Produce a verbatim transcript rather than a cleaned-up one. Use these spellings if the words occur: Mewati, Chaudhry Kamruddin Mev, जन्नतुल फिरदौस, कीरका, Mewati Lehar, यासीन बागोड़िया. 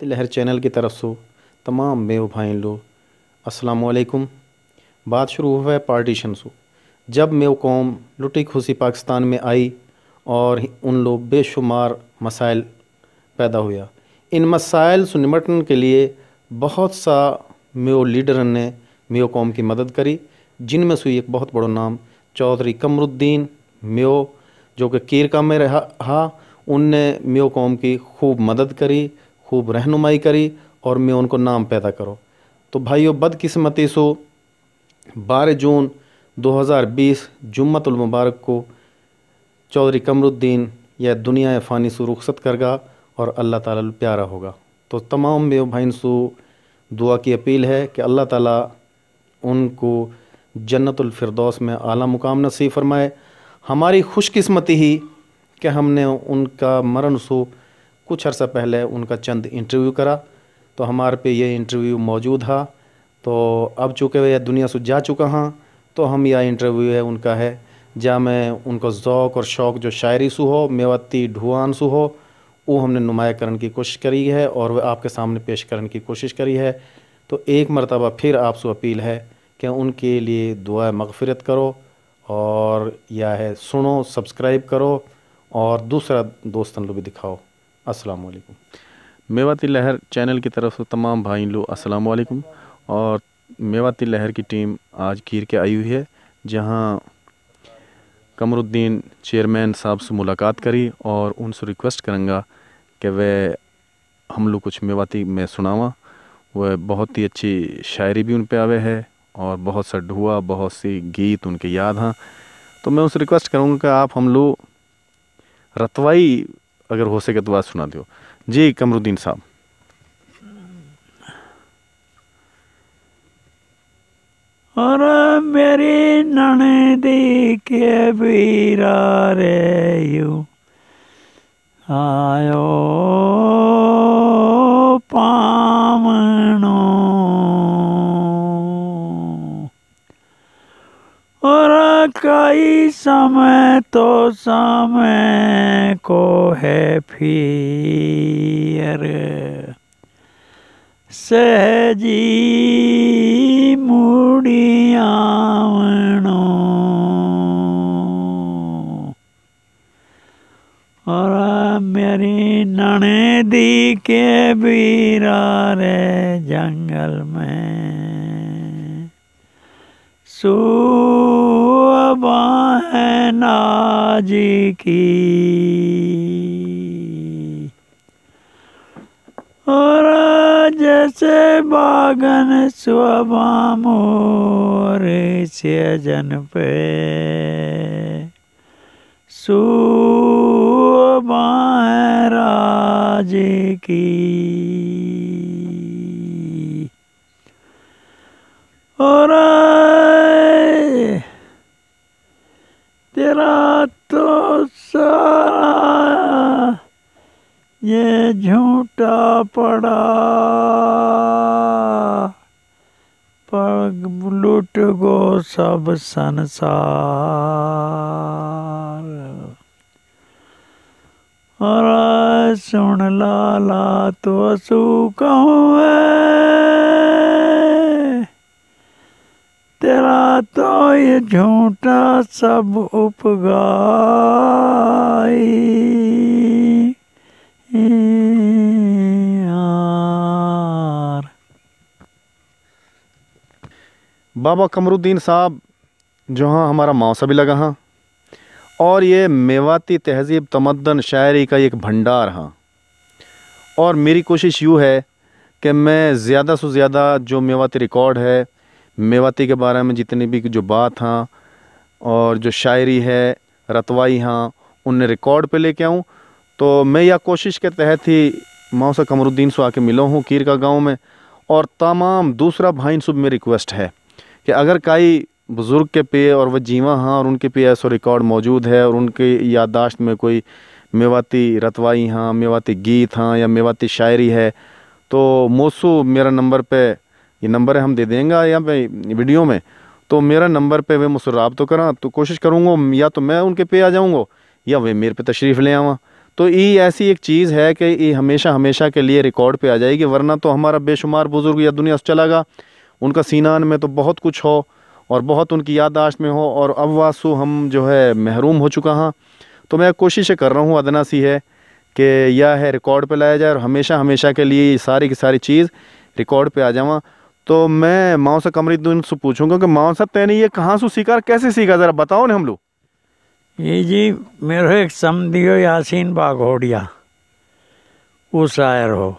मेवाती लहर चैनल की तरफ से तमाम मेव भाई लोग अस्सलाम वालेकुम। बात शुरू हुआ है पार्टीशन से। जब मेव कौम लुटी खुशी पाकिस्तान में आई और उन लोग बेशुमार मसाइल पैदा हुआ, इन मसाइल से निपटने के लिए बहुत सा मेव लीडर ने मेव कौम की मदद करी, जिनमें से एक बहुत बड़ो नाम चौधरी कमरुद्दीन मेव जो कि कीरका में रहा, उनने मेव कौम की खूब मदद करी, खूब रहनुमाई करी और मेव उनको नाम पैदा करो। तो भाइयों, बदकिस्मती सो बारह जून दो हज़ार बीस जुम्मतुल मुबारक को चौधरी कमरुद्दीन यह दुनिया फ़ानी से रुखसत करगा और अल्लाह ताला प्यारा होगा। तो तमाम मेव भाइन सो दुआ की अपील है कि अल्लाह ताला उनको जन्नतुल फिरदौस में आला मुकाम नसीब फरमाए। हमारी खुशकिस्मती ही कि हमने उनका मरण सो कुछ अर्सा पहले उनका चंद इंटरव्यू करा, तो हमारे पे ये इंटरव्यू मौजूद है। तो अब चूँकि वह दुनिया से जा चुका हाँ, तो हम यह इंटरव्यू है उनका है, जहाँ मैं उनको ज़ौक़ और शौक़ जो शायरी सु हो, मेवाती ढुआन सु हो, वो हमने नुमाया करने की कोशिश करी है और वह आपके सामने पेश करने की कोशिश करी है। तो एक मरतबा फिर आपसे अपील है कि उनके लिए दुआ मगफ़िरत करो और यह है सुनो, सब्सक्राइब करो और दूसरा दोस्तन लो भी दिखाओ। अस्सलाम वालेकुम। मेवाती लहर चैनल की तरफ से तमाम भाई लो अस्सलाम वालेकुम। और मेवाती लहर की टीम आज खीर के आई हुई है, जहां कमरुद्दीन चेयरमैन साहब से मुलाकात करी और उनसे रिक्वेस्ट करूँगा कि वह हम लोग कुछ मेवाती में सुनावा। वह बहुत ही अच्छी शायरी भी उन पर आवे है और बहुत सा ढुआ, बहुत सी गीत उनके याद हैं। तो मैं उनसे रिक्वेस्ट करूँगा कि आप हम लोग रतवाई अगर हो सके तो बात सुना दो। जी कमरुद्दीन साहब। और मेरी ननदी के बीरा रे यू आयो पामनो, और कई समय तो समय को है फिर सहजी मुड़ियावनो, और मेरी ननदी के बीरा रे जंगल में सुबहना जी की, और जैसे बागन सुबह मोर से जन पे सुबह राज की, और तेरा तो सारा ये झूठा पड़ा पर लूट गो सब संसार, और सुन लाला तो सू कहूँ तेरा तो ये झूठा सब उपगाई। बाबा कमरुद्दीन साहब जहाँ हमारा मौसा भी लगा हाँ, और ये मेवाती तहजीब तमद्दन शायरी का एक भंडार हाँ। और मेरी कोशिश यूँ है कि मैं ज़्यादा से ज़्यादा जो मेवाती रिकॉर्ड है, मेवाती के बारे में जितनी भी जो बात हाँ और जो शायरी है, रतवाई हाँ, उन्हें रिकॉर्ड पे लेके आऊँ। तो मैं यह कोशिश के तहत ही मौसा कमरुद्दीन से आके मिला हूँ कीर का गाँव में। और तमाम दूसरा भाई सब में रिक्वेस्ट है कि अगर काई बुज़ुर्ग के पे और वह जीवा हाँ और उनके पे ऐसा रिकॉर्ड मौजूद है और उनके याददाश्त में कोई मेवाती रतवाई हाँ, मेवाती गीत हाँ या मेवाती शायरी है, तो मोसू मेरा नंबर पे, ये नंबर है हम दे देंगे या पे वीडियो में, तो मेरा नंबर पे वे मुझसे रब्ता करा। तो कोशिश करूँगा या तो मैं उनके पे आ जाऊँगा या वे मेरे पे तशरीफ़ ले आवा। तो ये ऐसी एक चीज़ है कि ये हमेशा हमेशा के लिए रिकॉर्ड पे आ जाएगी, वरना तो हमारा बेशुमार बुज़ुर्ग या दुनिया से चलागा, उनका सीनान में तो बहुत कुछ हो और बहुत उनकी याददाश्त में हो, और अब वासु हम जो है महरूम हो चुका हाँ। तो मैं कोशिश कर रहा हूँ अदना सी है कि यह है रिकॉर्ड पे लाया जाए और हमेशा हमेशा के लिए सारी की सारी चीज़ रिकॉर्ड पे आ जावा। तो मैं माओ से कमरुद्दीन से पूछूंगा कि माओ साहब तैने ये कहाँ से सीखा, कैसे सीखा, ज़रा बताओ ना हम लोग। ये जी मेरे एक समधियो यासीन बागोड़िया, वो शायर हो,